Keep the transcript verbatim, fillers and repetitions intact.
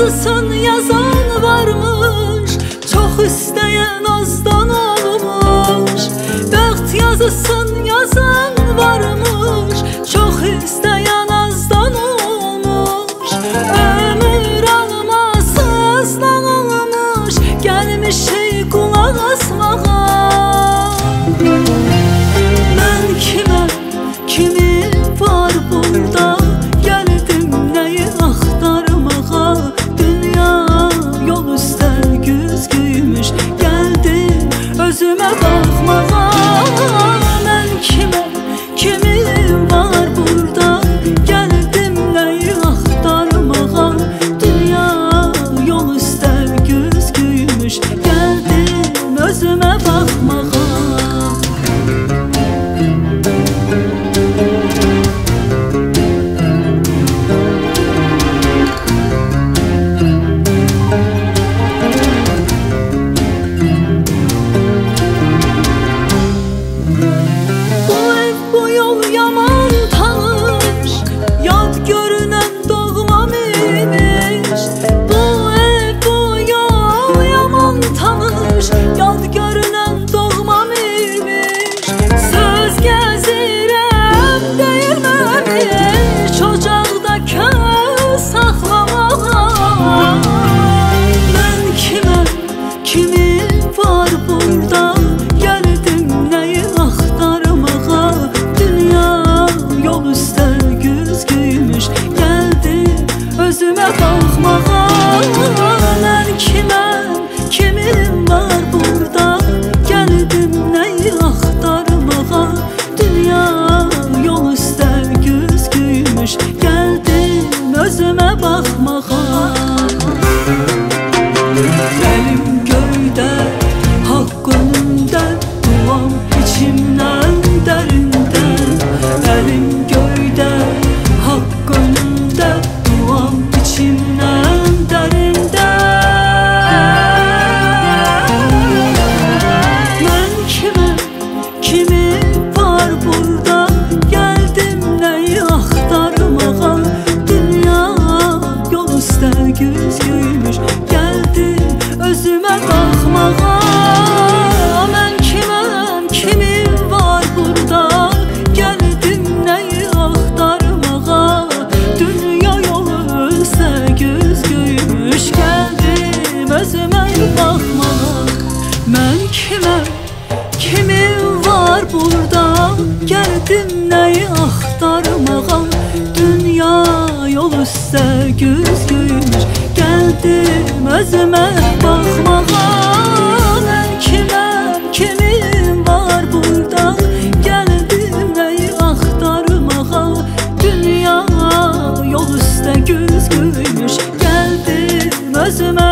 yazısın yazan varmış, çok isteyen azdan olmuş. Bəxt yazısın yazan varmış, çok isteyen azdan olmuş. Ömür almaz azdan olmuş, gelmiş şey kulak asmağa. Mən kimə, kimi var burada? Özüme bakmağa, mən kimə, kimi var burada? Gəldim nəyi axtarmağa, dünya yol üstə göz güymüş, gəldim özümə bakmağa. Gəldim nəyi axtarmağa, dünya yol üstə göz güymüş, gəldim özümə baxmağa. Mən kiməm, kimim var burada? Gəldim nəyi axtarmağa, dünya yol üstə göz güymüş, gəldim özümə.